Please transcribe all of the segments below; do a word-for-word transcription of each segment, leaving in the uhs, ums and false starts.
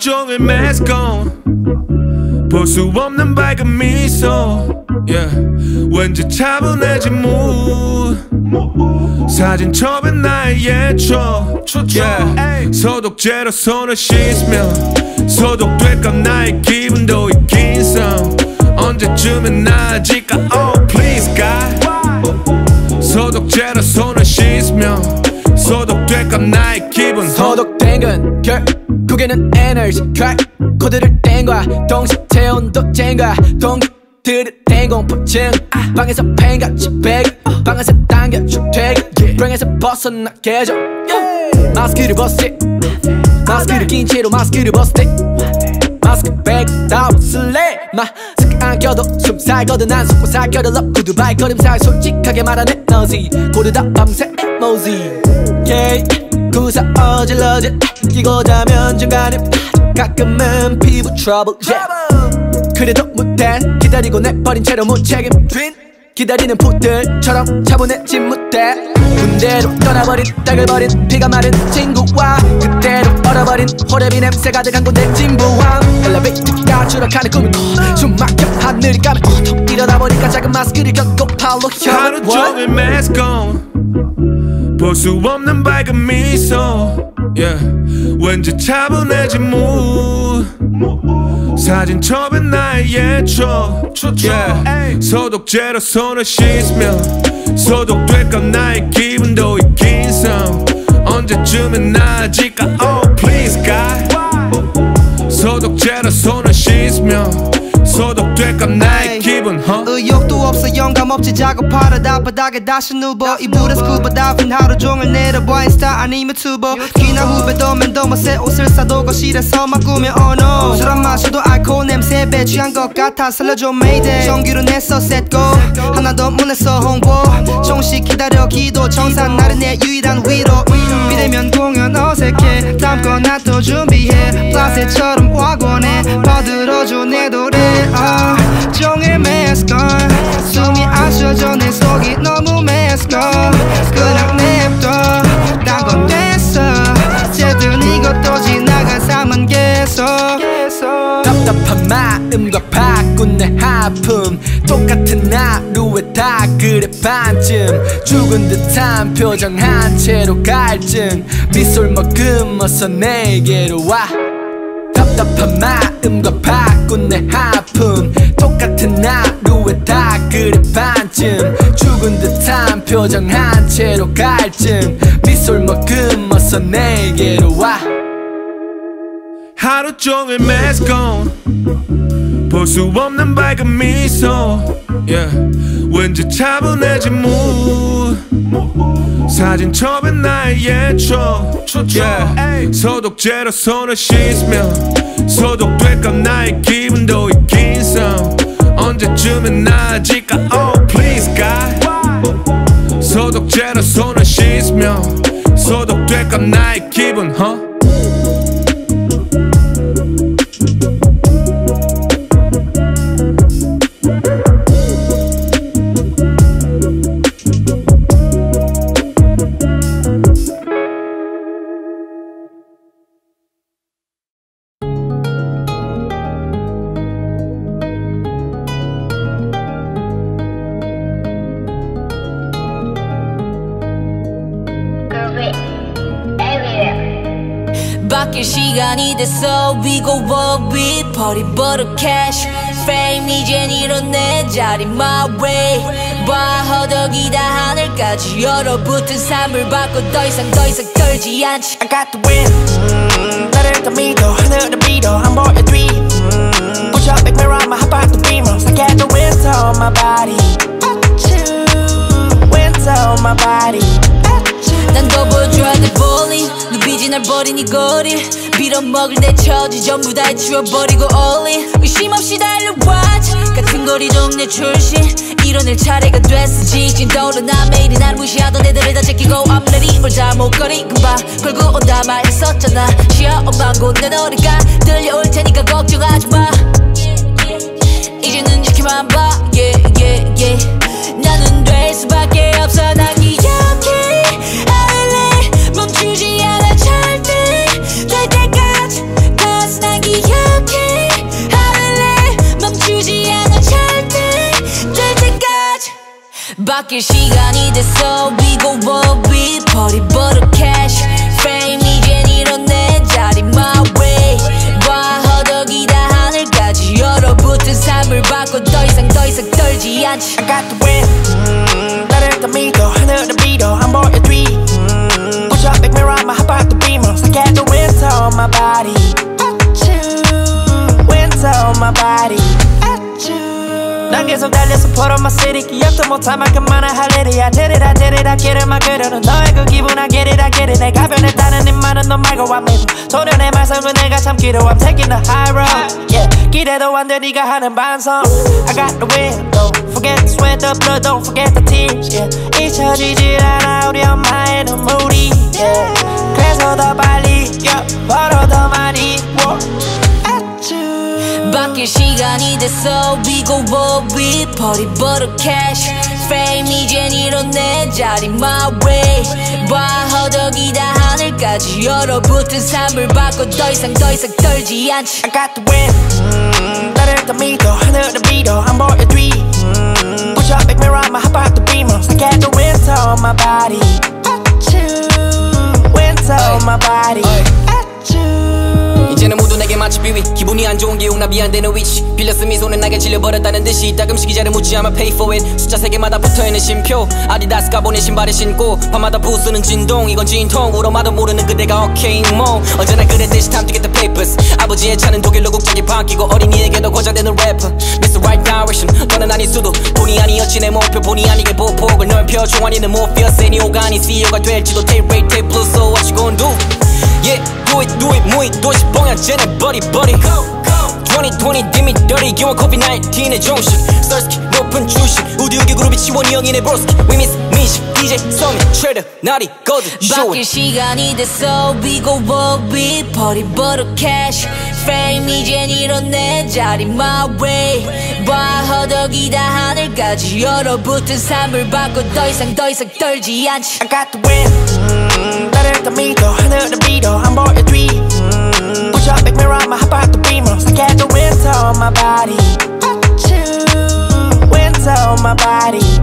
종일 mask on 볼 수 없는 밝은 미소 yeah. 왠지 차분해진 mood 사진첩엔 나의 예초 yeah. 소독제로 손을 씻으며 소독될까 나의 기분도 이긴 삶 언제쯤엔 나아질까 oh please God 소독제로 손을 씻으며 소독될까 나의 기분 소독된 건 결국에는 에너지 쿼드를 뗀 거야 동시 체온도 잰 거야 동기들을 뗀 공포증 방에서 팬같이 배기 방에서 당겨 주택이 불행에서 벗어나게 해줘 마스크를 벗을 마스크를 낀 채로 마스크를 벗을 때 마스크 백 다 벗을래 마스크 안 껴도 숨 살거든 난 숨고 살 겨를럽 구두 발걸음살 솔직하게 말하네 너지 고르다 밤새 에모지 Yeah. 구사 어질러진 끼고 자면 중간에 가끔은 피부 트러블 yeah. 그래도 못해 기다리고 내버린 채로 무책임 기다리는 푸들처럼 차분해진 무대 군대로 떠나버린 땅을 버린 피가 마른 친구와 그대로 얼어버린 호레비 냄새 가득한 군대 진부함 엘리베이터가 추락하는 꿈을 꿔 숨막혀 하늘이 까매 어둠 일어나보니까 작은 마스크를 걷고 팔로 혀 하루 종일 mask on 볼 수 없는 밝은 미소 yeah. 왠지 차분해진 mood 사진첩엔 나의 예초 yeah. 소독제로 손을 씻으며 소독될까 나의 기분도 이긴 삶 언제쯤엔 나아질까 oh please God 소독제로 손을 씻으며 소독될까 나의 기분 huh? 의욕도 없어 영감 없지 작업하러 다 바닥에 다시 누워 이불에 스쿠버 다이빙 하루 종일 내려봐 인스타 아니면 투버 귀나 후배도 맨도머 새 옷을 사도 거실에서만 꾸며 oh no 술 안 마셔도 알코올 냄새 배취한 것 같아 살려줘 메이데이 정규로 냈어 셋고 하나 더 문에서 홍보 조금씩 기다려 기도 청산 나를 내 유일한 위로 음, 비대면 공연 어색해 담거나 또 준비해 플라세처럼 와곤해 퍼들어줘 내 노래 아, 종일 mask on 숨이 안 쉬어져 내 속이 너무 mask on 그냥 냅둬 딴 건 됐어 어쨌든 이것도 지나간 삶은 계속 답답한 마음과 바꾼 내 아픔 똑같은 하루에 다 그래 반쯤 죽은 듯한 표정 한 채로 갈증 미소를 머금어서 내게로 와 답답한 마음과 바꾼 내 아픔 똑같은 하루에 다 그래 반쯤 죽은 듯한 표정 한 채로 갈증 미소를 머금어서 내게로 와 하루 종일 mask on 볼 수 없는 밝은 미소 yeah. 왠지 차분해진 mood 사진첩엔 나의 예초 yeah. 소독제로 손을 씻으며 소독될까 나의 기분도 이긴 삶 언제쯤엔 나아질까 oh please God 소독제로 손을 씻으며 소독될까 나의 기분 huh? 바뀔 시간이 됐어 we go what we 버리버릇 cash fame 이젠 이런 내 자리 my way 봐 허덕이다 하늘까지 얼어붙은 삶을 바꿔 더 이상 더 이상 떨지 않지 I got the win 음, 나를 더 믿어 하늘을 믿어 안 보여 dream 음, push up back mirror my hot pot the beamer I get the winds on my body winds on my body 난 더 보여줘야 돼 볼링 눈빛이 날 버린 이 거리 빌어먹을 내 처지 전부 다 해치워버리고 all in 의심 없이 달려와지 같은 거리 동네 출신 이뤄낼 차례가 됐어 직진 떠오르나 매일이 날 무시하던 애들을 다 제끼고 앞날이 멀다 목걸이 금방 걸고 온다 말했었잖아 시어엄만 곧 내 노래가 들려올 테니까 걱정하지 마 이제는 지켜만 봐 yeah yeah yeah 나는 될 수밖에 없어 난 기억해 멈추지 않아 절대 될 때까지 Cause 난 바뀔 시간이 됐어. We go what we party but a cash frame. 이젠 이런 내 자리 my way. 와 허덕이다 하늘까지 얼어붙은 삶을 바꿔 더 이상 더 이상 떨지 않지. I got the win. 음, 나를 더 믿어 하늘을 밀어 안 보여 뒤. 음, push up back mirror my heart about to beam. I get the winter on my body. Winter on my body. 난 계속 달려서 put on my city. 기억도 못할 만큼 많은 할 일이. I did it, I did it, I get it. 막 그러는 너의 그 기분 I get it, I get it. 내가 변했다는 이 말은 너 말고 I'm in. 소련의 말썽은 내가 참기로 I'm taking the high road. Yeah, 기대도 안 돼 네가 하는 반성. I got the wind, don't forget the sweat, the blood, don't forget the tears. Yeah, 잊혀지질 않아 우리 엄마의 눈물이. Yeah, 그래서 더 빨리 yeah, 벌어 더 많이 work. 바뀔 시간이 됐어. We go what we party but a cash frame. 이젠 이런 내 자리 my way. 와 허덕이다 하늘까지 얼어붙은 삶을 바꿔 더 이상 더 이상 떨지 않지. I got the win. 음, 나를 더 믿어 하늘을 밀어 안 보여 뒤. 음, push up back mirror my heart about to beam. I get the winter on my body. Winter on my body. 이제는 모두 내게 마치 비위. 기분이 안 좋은 기억 나 미안되는 위치. 빌렸음 이 손은 나게 질려버렸다는 듯이 이따금씩 이자를 묻지 않아 pay for it. 숫자 세 개마다 붙어있는 심표. 아디다스가 보낸 신발을 신고 밤마다 부수는 진동. 이건 진통. 울어마도 모르는 그대가 okay 뭐 언제나 그랬듯이 time to get the papers. 아버지의 차는 독일로 국적이 바뀌고 어린이에게도 고자되는 래퍼. Miss the right direction. 너는 아닐 수도 본의 아니었지 내 목표. 본의 아니게 보폭을 넓혀. 종환이는 못 피어. 세니오가 아닌 씨이오가 될지도. Take rate, take blue. So what you gon' do? Yeah, do it, do it, move it, do it. 쟤네 buddy, buddy. Go, go. 이천이십, dimmy, dirty. 기왕 코비나인틴의 정식. Thirsty, 높은 주식. 우디우기 그룹이 지원이 형이 내 브로스키. We miss, 미식, 디제이, 서민, 트레이더, 날이 거든. 바뀔 시간이 됐어. We go what we party, but a cash frame. 이젠 이런 내 자리, my way. 와, 허덕이다 하늘까지 얼어붙은 삶을 바꿔 더 이상 더 이상 떨지 않지. I got the win. 음, 나를 더 믿어, 하늘을 밀어, 안 보여 뒤. Push up back mirror my heart about to beam. I get the winter on my body. Winter on my body.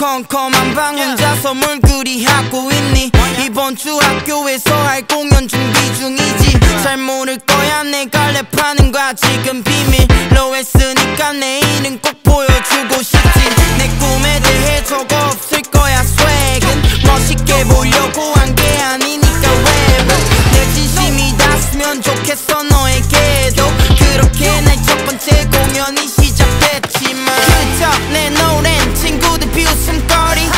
컴컴한 방 혼자서 뭘 그리 하고 있니. 이번 주 학교에서 할 공연 준비 중이지. 잘 모를 거야 내가 랩하는 거야. 지금 비밀로 했으니까 내일은 꼭 보여주고 싶지. 내 꿈에 대해 적어 없을 거야. 스웩은 멋있게 보려고 한 게 아니니까 랩은 내 진심이 닿으면 좋겠어. 너에게도 그렇게 내 첫 번째 공연이 시작됐지만 그저 내 노래는 친구들 비웃음거리.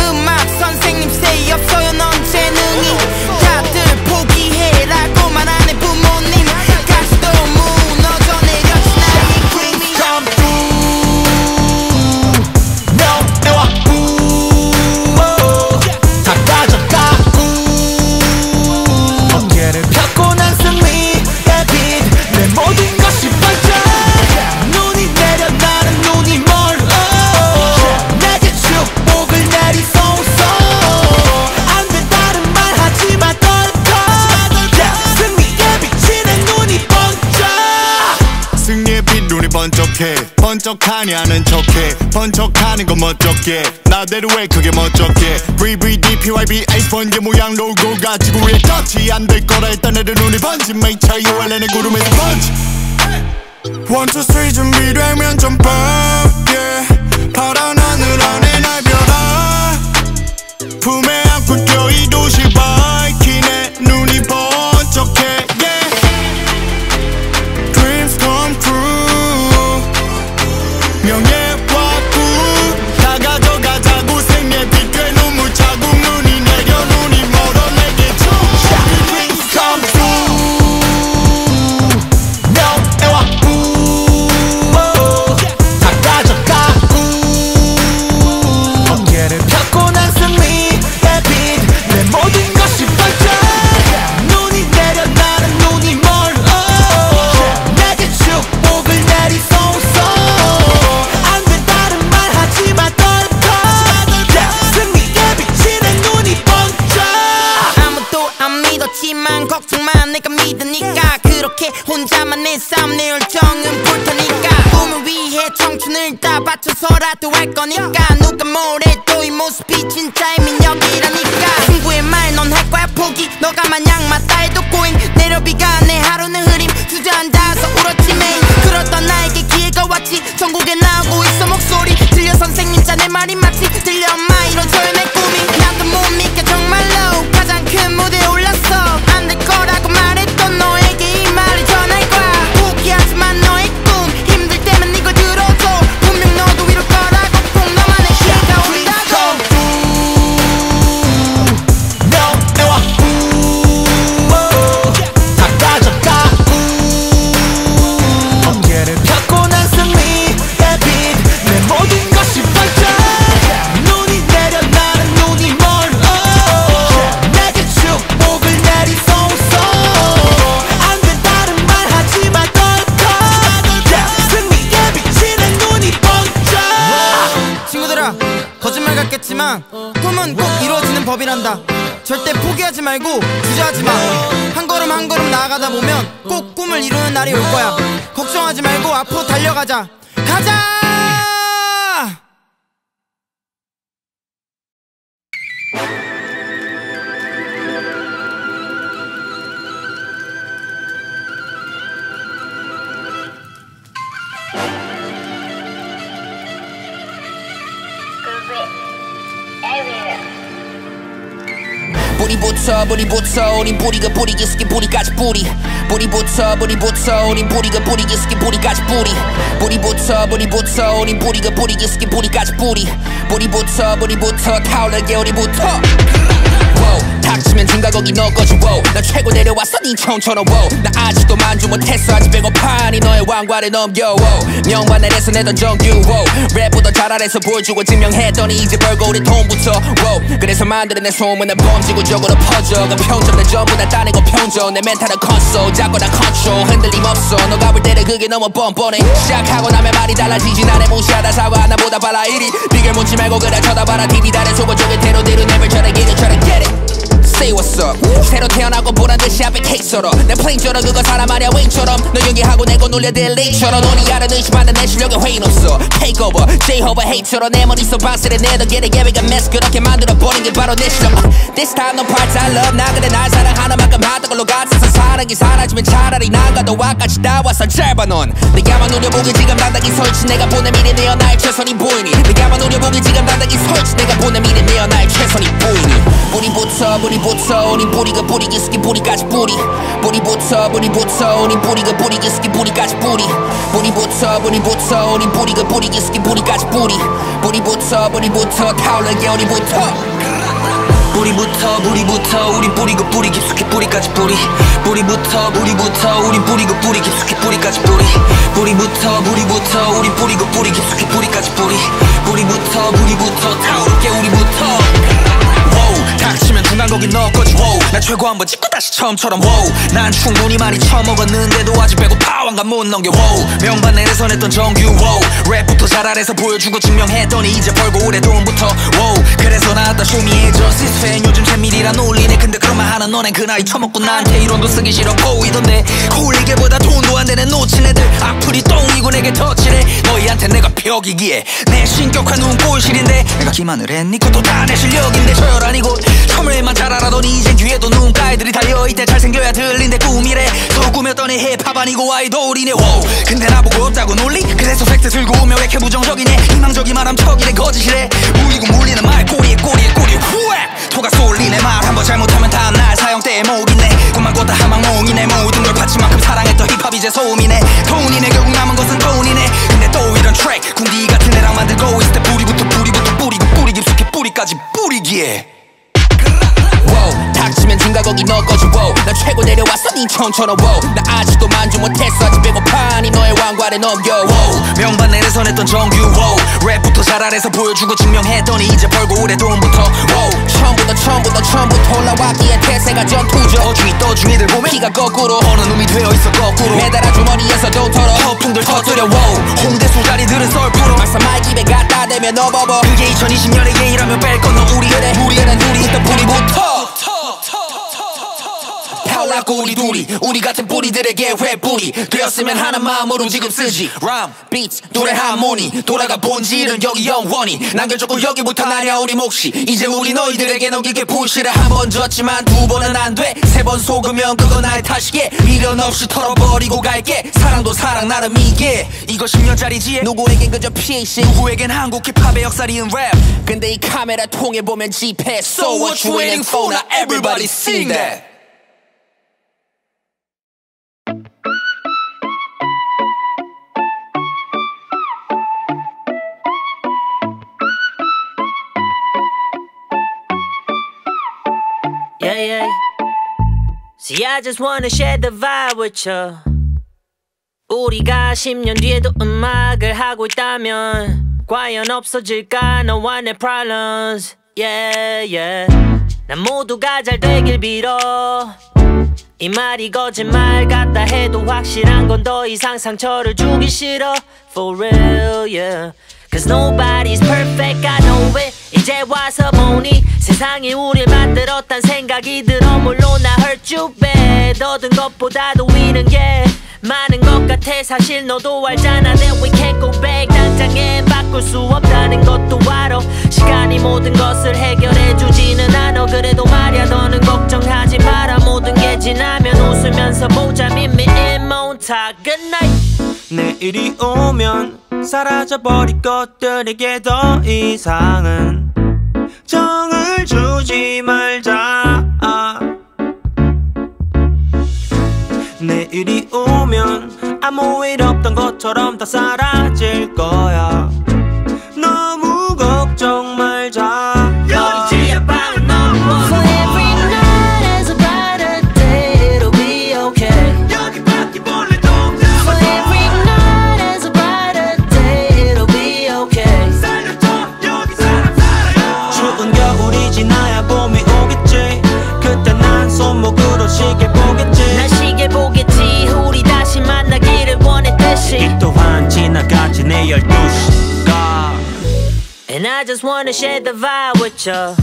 음악 선생님 say 없어요 넌 재능이. 다들 포기해라고 말하네 부모님. 가수도 무너져 내려진 나의 꿈이. Come through 너 나와 우 다 가져가 우 어깨를 펴고 난 숨이 내빛. 내 모든 것이 반짝. 번쩍해 번쩍하냐는 척해. 번쩍하는 건 멋쩍게 나대로 왜 그게 멋쩍게. 브이브이디 피와이비 에이치 원 게 모양 로고가 지구 위에 터치 안 될 거라 했던 애들 눈이 번지. Make sure you are 내 구름에 번지. One, two, three 준비되면 점프 yeah. 파란 하늘 안에 날 변화 품에 안고 껴 이 도시 밝히네. 눈이 번쩍해 yeah. Dreams come true. 명예와 꿈 다 가져가자고. 생애빛 꽤 눈물 차고 눈이 내려 눈이 멀어 내게 줘. Dreams come true. 명예와 꿈 다 넌 걱정 마 내가 믿으니까. 그렇게 혼자만 내 삶 내 열정은 불타니까. 꿈을 위해 청춘을 다 바쳐서라도 할 거니까. 누가 뭐래도 이 모습이 진짜의 민혁이라니까. 친구의 말 넌 할 거야 포기. 너가 마냥 맞다 해도 꼬인 내려비가 내 하루는 흐림. 주저앉아서 울었지 매일. 그러던 나에게 기회가 왔지. 전국에 나오고 있어 목소리. 들려 선생님 자네 말이 맞지. 들려 엄마 이런 저의 내 꿈이. 나도 못 믿게 정말로 가장 큰 무대에 올랐어. 안 될 거라고 말했던 너에게 이 말을 전할 거야. 포기하지만 너의 꿈 힘들 때면 이걸 들어줘. 분명 너도 이럴 거라고 꼭 너만의 시가 온다고. 꿈은 꼭 이루어지는 법이란다. 절대 포기하지 말고 주저하지 마. 한 걸음 한 걸음 나아가다 보면 꼭 꿈을 이루는 날이 올 거야. 걱정하지 말고 앞으로 달려가자. 가자. 뿌리부터 뿌리부터 우린 뿌리가 뿌리 깊숙이 뿌리까지 뿌리. 뿌리부터 뿌리부터 우린 뿌리가 뿌리 깊숙이 뿌리까지 뿌리. 뿌리부터 뿌리부터 우린 뿌리가 뿌리 깊숙이 뿌리까지 뿌리. 뿌리부터 뿌리부터 타올라게 우리부터. 닥치면 증가거기 너 거지. wow. 난 최고 내려왔어 니 처음처럼. wow. 나 아직도 만주 못했어. 아직 배고파 니 너의 왕관을 넘겨. wow. 명반 안에서 내던 정규. wow. 랩보다 잘 알아서 보여주고 증명했더니 이제 벌고 우리 돈부터. wow. 그래서 만들어낸 소문은 범지구적으로 퍼져. 그 평점 내 전부 다 따내고 평점. 내 멘탈은 콘솔 잡고 난 컨트롤. 흔들림 없어 너가 볼 때는 그게 너무 뻔뻔해. 시작하고 나면 말이 달라지지. 나를 무시하다 사와 나보다 빨라 일이. 비결 묻지 말고 그래 쳐다봐라. 디디 달에 소보적인 대로대로 내밀 저래 기대 저래 get it. Say what's up. 새로 태어나고 보란듯이 앞에 케이크처럼 내 플레인처럼 그거 사람 아냐 윙처럼 너 연기하고 내고 놀려 딜링처럼. 우리 아는 의심하는 내 실력에 회인 없어. Take over J-Hover hate처럼 내 머릿속 방세를 내던 길의 계획은 mess. 그렇게 만들어버린 게 바로 내 실력. This time no parts I love. 나 그래 날 사랑하는 만큼 하던 걸로 갔어서 사랑이 사라지면 차라리 나가도 와까지 나와서 짧아 넌. 내가만 노려보기 지금 당당히 설치. 내가 보낸 미래 내어 나의 최선이 보이니. 내가만 노려보기 지금 당당히 설치. 내가 보낸 미래 내어 나의 최선이 보이니. 뿌리부터 뿌리 뿌리부터 우린 뿌리가 뿌리 깊숙이 뿌리까지 뿌리. 뿌리부터 뿌리부터 우린 뿌리가 뿌리 깊숙이 뿌리까지 뿌리. 뿌리부터 뿌리부터 우린 뿌리가 뿌리 깊숙이 뿌리까지 뿌리. 뿌리부터 뿌리부터 타올라게 우리부터. 뿌리부터 뿌리부터 우린 뿌리고 뿌리 깊숙이 뿌리까지 뿌리. 뿌리부터 뿌리부터 우린 뿌리고 뿌리 깊숙이 뿌리까지 뿌리. 뿌리부터 뿌리부터 우린 뿌리고 뿌리 깊숙이 뿌리까지 뿌리. 뿌리부터 뿌리부터 타오르게 우리부터. 닥치면 중간고기 넣었거지. wow. 나 최고 한번 찍고 다시 처음처럼. wow. 난 충분히 많이 처먹었는데도 아직 배고파 왕관 못 넘겨. wow. 명반 내에서 냈던 정규. wow. 랩부터 잘 알아서 보여주고 증명했더니 이제 벌고 오래 돈부터. wow. 그래서 나왔다 쇼미의 저스디스 팬. 요즘 재미리라 놀리네. 근데 그런 말 하는 너넨 그 나이 처먹고 나한테 이론도 쓰기 싫어 보이던데. 홀리게보다 돈도 안 되는 놓친 애들 악플이 똥이고 내게 터치네. 너희한테 내가 벽이기에 내 신격한 눈꼴실인데 내가 기만을 했니 그것도 다 내 실력인데. 저열한 이곳 처음에만 잘 알아더니 이젠 귀에도 눈가에들이 달려있대. 잘생겨야 들린대 꿈이래. 또 꾸몄더니 힙합 아니고 아이돌이네. wow. 근데 나보고 없다고 놀리? 그래서 팩트 들고 오며 왜 이렇게 부정적이네. 희망적이 말하면 척이래 거짓이래. 울리고 물리는 말 꼬리에 꼬리에 꼬리에 후에 토가 쏠리네. 말 한번 잘못하면 다음 날 사형대에 목이네. 꿈만 꿨다 하망몽이네. 모든 걸 바친 만큼 사랑했던 힙합 이제 소음이네. 돈이네 결국 남은 것은 돈이네. 근데 또 이런 트랙 군디 같은 애랑 만들고 있을 때 뿌리부터 뿌리부터 뿌리고 뿌리 깊숙이 뿌리까지 뿌리기에. Wow. 닥치면 증가거기 너 거지. wow. 나 최고 내려왔어 니 처음처럼. wow. 나 아직도 만주 못했어. 아직 배고파 니 너의 왕관에 넘겨. wow. 명반 내에서 냈던 정규. wow. 랩부터 잘 알아서 보여주고 증명했더니 이제 벌고 오래 돈부터. wow. 처음부터 처음부터 처음부터 올라왔기에 태세가 전투죠. 어중이 떠중이들 보면 키가 거꾸로 어느 놈이 되어있어 거꾸로. 매달아 주머니에서 돈 털어 허풍들 터뜨려. wow. 홍대 술자리들은 썰풀어 막상 말 입에 갖다 대면 어버버. 그게 이천이십 년의 예의라면 뺄 건 너 우리 그래. 우리 애는 우리 일단 뿌리부터. 올랐고 우리 둘이 우리 같은 뿌리들에게 회불이 되었으면 하는 마음으로 지금 쓰지 람, 비트, 노래 하모니 돌아가 본질은 여기 영원히 남겨줬고 여기부터 나랴 우리 몫이 이제 우리 너희들에게 넘길게 부시라 한 번 졌지만 두 번은 안 돼 세 번 속으면 그건 나의 탓이게 미련 없이 털어버리고 갈게 사랑도 사랑 나름이게 이거 십 년짜리지 누구에겐 그저 피식 누구에겐 한국 힙합의 역사리은 랩 근데 이 카메라 통해 보면 지폐 So what you waiting for? Now everybody sing that Yeah, yeah. See, I just wanna share the vibe with you. 우리가 십 년 뒤에도 음악을 하고 있다면 과연 없어질까 너와 내 problems. Yeah, yeah. 난 모두가 잘 되길 빌어. 이 말이 거짓말 같다 해도 확실한 건 더 이상 상처를 주기 싫어. For real, yeah. Cause nobody's perfect, I know it 이제 와서 보니 세상이 우릴 만들었단 생각이 들어 물론 I hurt you bad 얻은 것보다도 잃은 게 많은 것 같아 사실 너도 알잖아 That we can't go back 당장엔 바꿀 수 없다는 것도 알아 시간이 모든 것을 해결해주지는 않아 그래도 말야 너는 걱정하지 마라 모든 게 지나면 웃으면서 보자 Meet me in Monta Good night 내일이 오면 사라져버릴 것들에게 더 이상은 정을 주지 말자 내일이 오면 아무 일 없던 것처럼 다 사라질 거야 너무 걱정 말자 And I just wanna share the vibe with you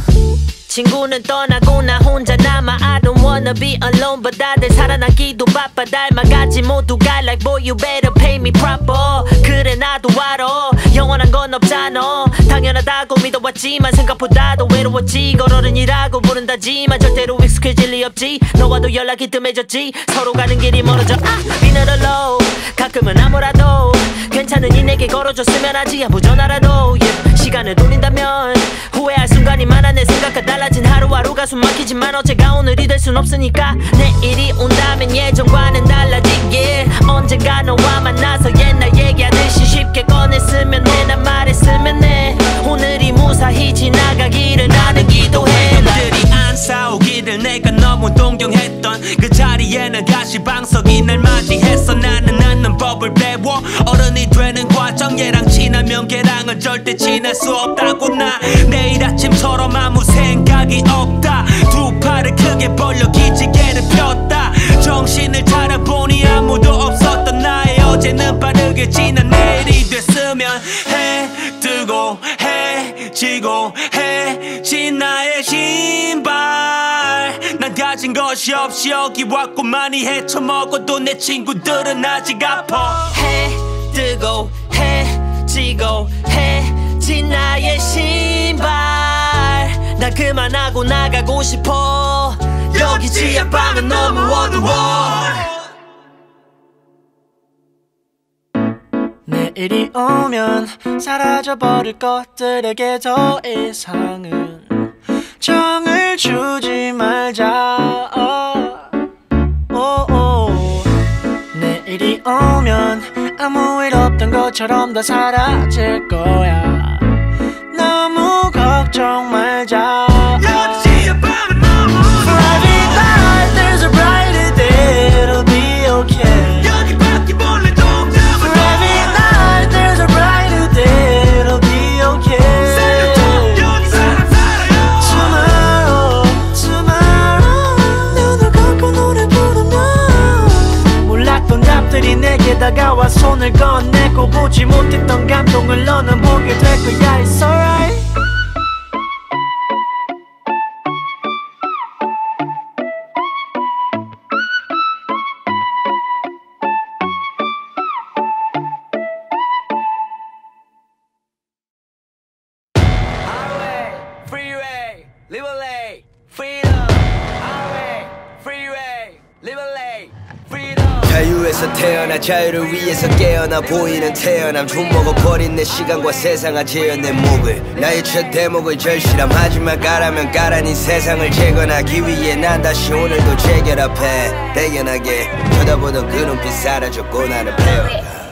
친구는 떠나고 나 혼자 남아 I don't wanna be alone But 다들 살아남기도 바빠 닮아가지 모두가 Like boy you better pay me proper 그래 나도 알아 영원한 건 없잖아 당연하다고 믿어왔지만 생각보다도 외로웠지 걸어른이라고 부른다지만 절대로 익숙해질 리 없지 너와도 연락이 뜸해졌지 서로 가는 길이 멀어져 I've been alone 가끔은 아무라도 괜찮으니 내게 걸어줬으면 하지 아무 전화라도 yeah. 시간을 돌린다면 후회할 순간이 많아 내 생각과 달라 달라진 하루하루가 숨막히지만 어제가 오늘이 될 순 없으니까 내일이 온다면 예전과는 달라지길 언젠가 너와 만나서 옛날 얘기하듯이 쉽게 꺼냈으면 해 난 말했으면 해 오늘이 무사히 지나가기를 나는 기도해 남들이 안 싸우기를 내가 너무 동경했던 그 자리에 난 가시방석이 날 맞이했어 나는 않는 법을 배워 어른이 되는 과정 얘랑 친하면 걔랑은 절대 친할 수 없다고 나 내일 아침처럼 아무 생각 없다 두 팔을 크게 벌려 기지개를 폈다 정신을 차려보니 아무도 없었던 나의 어제는 빠르게 지난 내일이 됐으면 해 뜨고 해 지고 해 진 나의 신발 난 가진 것이 없이 여기 왔고 많이 헤쳐먹어도 내 친구들은 아직 아파 해 뜨고 해 지고 해 진 나의 신발 나 그만하고 나가고 싶어 여기 지하 방은 너무 어두워 내일이 오면 사라져버릴 것들에게 더 이상은 정을 주지 말자 오오. 내일이 오면 아무 일 없던 것처럼 다 사라질 거야 너무 걱정 말자 For every night there's a brighter day It'll be okay For every night there's a brighter day It'll be okay Tomorrow, tomorrow 눈을 감고 노래 부르면 몰랐던 답들이 내게 다가와 손을 건네고 보지 못했던 감동을 너는 보게 될 거야 It's alright 자유에서 태어나 자유를 위해서 깨어나 보이는 태어남 주먹어버린 내 시간과 세상아 재현 내 목을 나의 첫 대목을 절실함 하지만 가라면 가라니 세상을 재건하기 위해 난 다시 오늘도 재결 앞에 대견하게 쳐다보던 그 눈빛 사라졌고 나는 배웠다.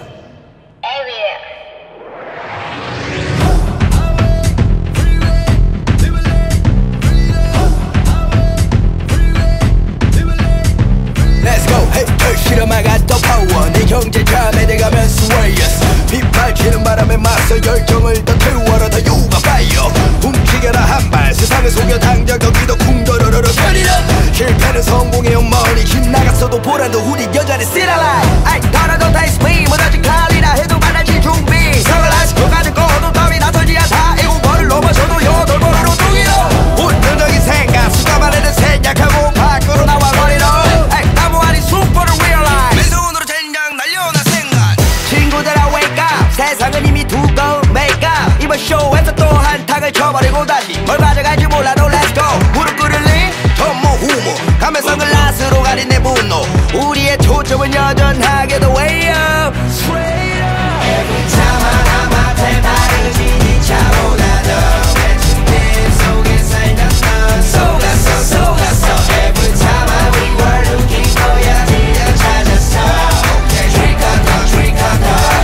실험하갔던 파워 내 경제자 매대가면 스웨이어스 빗발치는 바람에 맞서 열정을 더 태워라 더 유가 파이어 움직여라 한발 세상을 속여 당장 거기도 쿵더러러러 편이라 실패는 성공의 어머니 집 나갔어도 보라도 우리 여자를 쓰라라 아이 떠나도 다이 스피 무너진 칼이라 해도 만날지 준비 성을 하시고 가는 거도 땀이 나서지야 다 애고 벌을 넘어서도 여덟 번으로 둥이로 운명적인 생각 수감 안에는 생략하고 밖으로 나와 버리러 세상은 이미 두꺼운 메이크업 이번 쇼에서 또 한탕을 쳐버리고 다시 뭘 가져갈지 몰라도 let's go 무릎 꿇을래? 전모 후모 가면 선글라스로 가린 내 분노 우리의 초점은 여전하게도 way up straight up Every time I am I 바르지 니 차로 나도 맺힌 빛 속에 살던 속았어 속았어 Every time I we were looking 거야 그냥 찾았어 Okay drink up now drink up now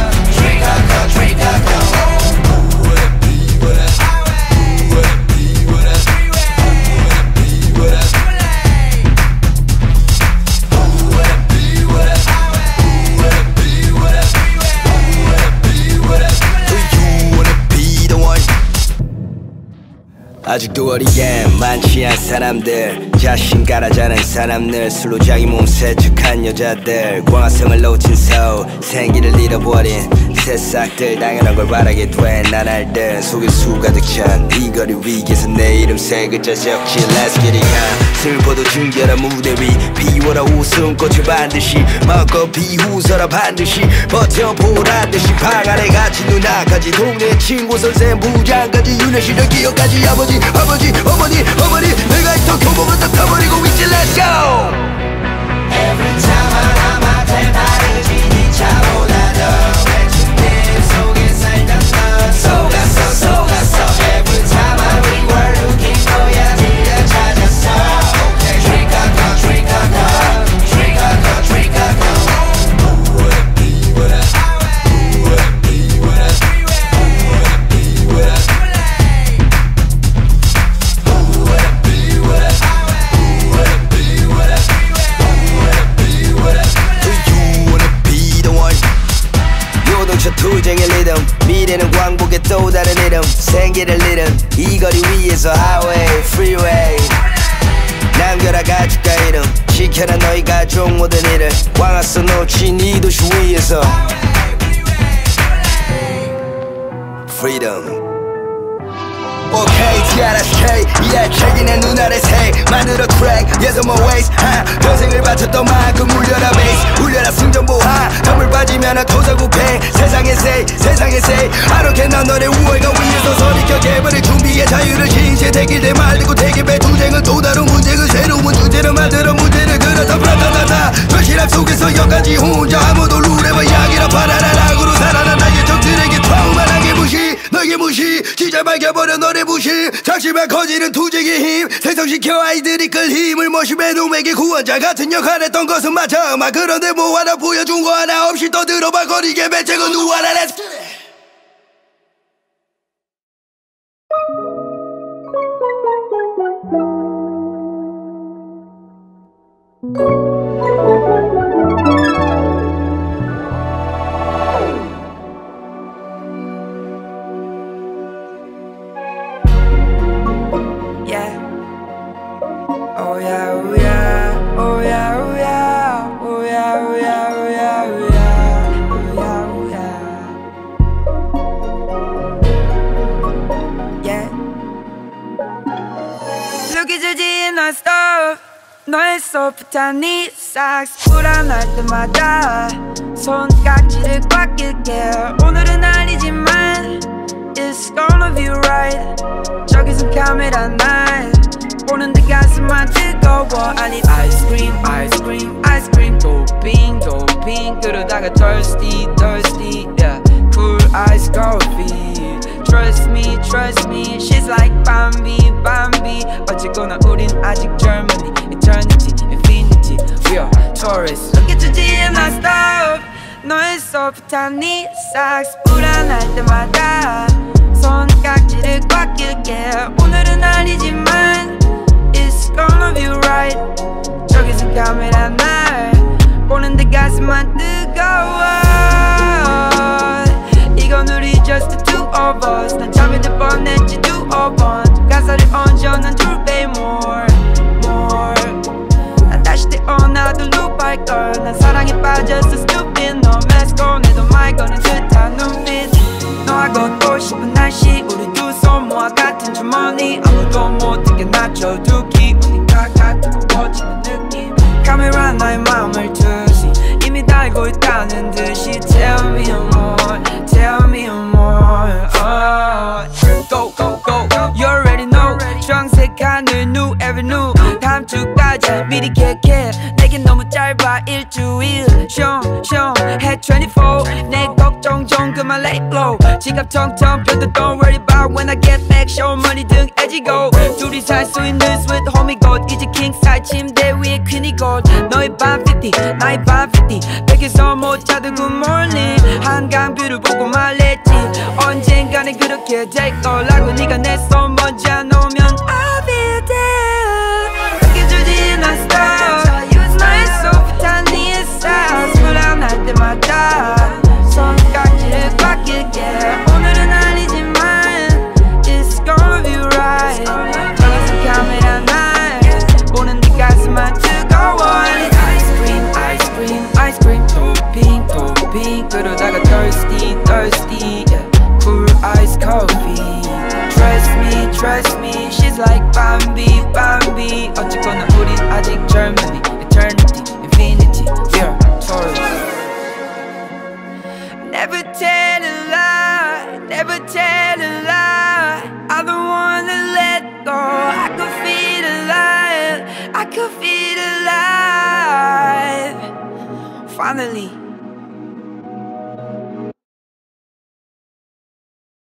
아직도 어리게 많지 않은 사람들 자신 가라자는 사람 늘 술로 자기 몸 세척한 여자들 광합성을 놓친 서울 생기를 잃어버린 새싹들 당연한 걸 바라게 된 나날들 속에 수가득 찬 이 거리 위기에서 내 이름 세 글자 적지 Let's get it on 슬퍼도 즐겨라 무대 위 피워라 웃음꽃을 반드시 마음껏 비웃어라 반드시 버텨보란 듯이 방 안에 갇힌 누나까지 동네 친구 선생 부장까지 유년시절 기억까지 아버지 아버지 어머니 어머니 내가 있던 교복은 다 타버리고 있지 Let's go Every time I am I 대 바르지 니 차로 나도 맺힌 빛 속에 살던 너 속았어 속았어 Every time I we were looking 거야 네가 찾았어 Okay drink up now drink up now drink up now drink up now 투쟁의 리듬 미래는 광복의 또 다른 이름 생기를 잃은 이 거리 위에서 highway freeway 남겨라 가족과 이름 지켜라 너희 가족 모든 일을 광합성 놓친 이 도시 위에서 freedom Okay, T R S K Yeah, 책이네 눈알의 색 만들어 트랙 Yes, I'm always high 평생을 바쳤던 만큼 울려라 베이스 울려라 승전보하 덤을 빠지면 토사구팽 세상에 say, 세상에 say I don't care 난 너네 우월과 위에서 선익혀 개발을 준비해 자유를 신세 대길 대 말리고 대기배 투쟁은 또 다른 문제는 새로운 주제를 만들어 문제를 그려서 브라타타타 현실함 속에서 여기까지 혼자 아무도 룰에만 약이라 바라라 낙으로 살아라 나의 적들에게 트라우마나게 무시 너에게 무시 진짜 밝혀버려 너네 무시 작심한 거지는 투쟁의 힘 생성시켜 아이들이 이끌 힘을 모심해 놈에게 구원자 같은 역할 했던 것은 맞아 아마 그런데 뭐 하나 보여준 거 하나 없이 떠들어박거리게 매체고 누워라 Let's get it 너의 소프트한 네 삭스 불안할 때마다 손깍지를 꽉 낄게 오늘은 아니지만 It's gonna be right 저기선 카메라 날 보는 데 가슴만 뜨거워. 아니 아이스크림 아이스크림 아이스크림 도핑 도핑 그러다가 thirsty thirsty yeah. Cool ice coffee Trust me trust me She's like Bambi Bambi 어쨌거나 우린 아직 Germany Eternity infinity We are tourists Look at your G M I stuff 너의 소프트한 네 삭스 불안할 때마다 손깍지를 꽉 낄게 오늘은 아니지만 It's gonna be right 저기서 카메라 날 보는데 가슴만 뜨거워 이건 우리 just the two of us 난 잠이 들 뻔했지 두어 번 가사를 얹어 난 two way more more 난 다시 태어나도 loop할걸 난 사랑에 빠졌어 stupid 너 mask on 해도 mic on 난 듯한 눈빛 너하고 또 싶은 날씨 우리 두 손 모아 같은 주머니 아무도 못 듣게 낮춰 두 기우니까 같고 꺼지는 느낌 카메라 나의 마음을 두시 이미 다 알고 있다는 듯이 Tell me more Tell me more oh. Go go go You already know 주황색 하늘 new every new 다음 주까지 미리 계획해 내겐 너무 짧아 일주일 Show show 해 twenty-four 내 걱정 좀 그만 lay low 지갑 텅텅 펴도 don't worry about when I get back show money 등 애지고 둘이 살 수 있는 sweet homie 곧 이제 king size 침대 위에 퀸이 곧 너의 밤 오십 나의 밤 오십 백에서 못 자도 good morning 한강 뷰를 보고 말했지 언젠가는 그렇게 될 거라고 네가 내 손 먼저 안 오면 I'll be there 느껴주지 난 stop 너의 소프트한 네 삭스 불안할 때마다 손깍지를 꽉 낄게 오늘은 아니지만 It's gonna be right 저기서 카메라 날 보는 네 가슴만 뜨거워 아이스크림 아이스크림 아이스크림 토핑 토핑 그러다가 thirsty thirsty yeah. Cool ice coffee Trust me trust me She's like Bambi Bambi 어쨌거나 우린 아직 Germany Eternity infinity We are tourists Never tell a lie, never tell a lie I don't wanna let go I could feel alive, I could feel alive Finally